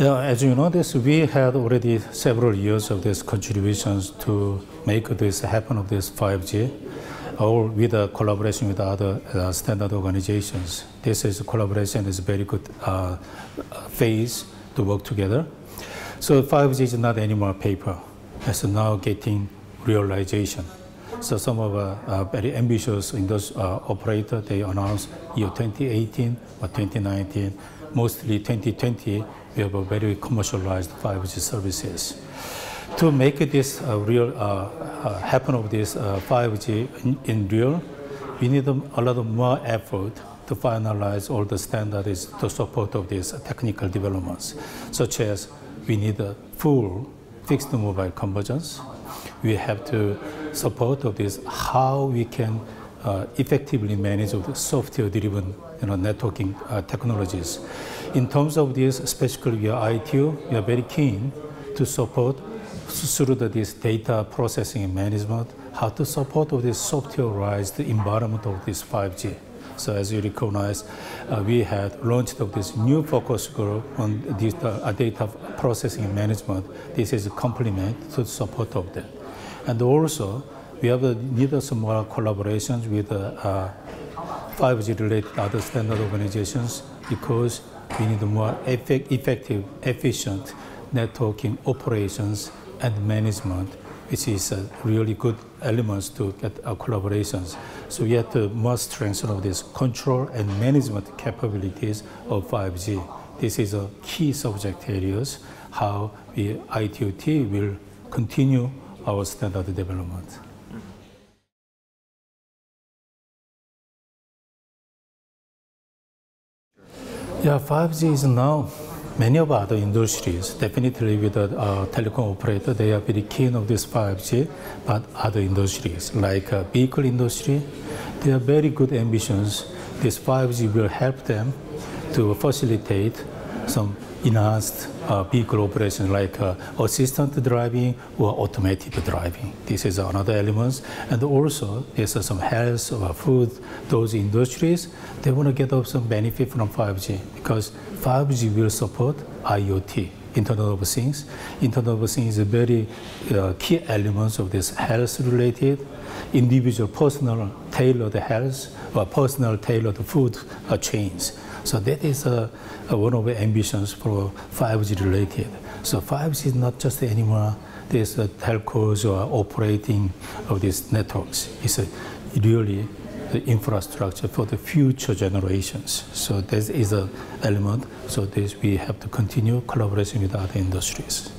As you know, we had already several years of these contributions to make this happen of this 5G, all with a collaboration with other standard organizations. This is collaboration is a very good phase to work together. So 5G is not anymore paper. It's now getting realization. So some of very ambitious industrial operators, they announced year 2018 or 2019, mostly 2020, we have a very commercialized 5G services. To make this happen of this 5G in real, we need a lot more effort to finalize all the standards to support of these technical developments, such as we need a full fixed mobile convergence. We have to support of this how we can effectively manage the software-driven networking technologies. In terms of this, especially via ITU, we are very keen to support through this data processing and management, how to support of this softwareized environment of this 5G. So as you recognize, we had launched of this new focus group on this, data processing and management. This is a complement to support of that. And also, we have needed some more collaborations with 5G-related other standard organizations because we need more effective, efficient networking operations and management, which is really good elements to get our collaborations. So we have to must strengthen of this control and management capabilities of 5G. This is a key subject areas, how the ITU-T will continue our standard development. Yeah, 5G is now many of other industries, definitely with the telecom operator, they are very keen of this 5G, but other industries like vehicle industry, they are very good ambitions. This 5G will help them to facilitate some enhanced vehicle operations like assistant driving or automated driving. This is another element. And also, there's some health or food. Those industries, they want to get some benefit from 5G because 5G will support IoT, Internet of Things. Internet of Things is a very key element of this health-related, individual personal tailored health or personal tailored food chains. So that is one of the ambitions for 5G related. So 5G is not just anymore this telcos or operating of these networks. It's really the infrastructure for the future generations. So this is an element. So this we have to continue collaboration with other industries.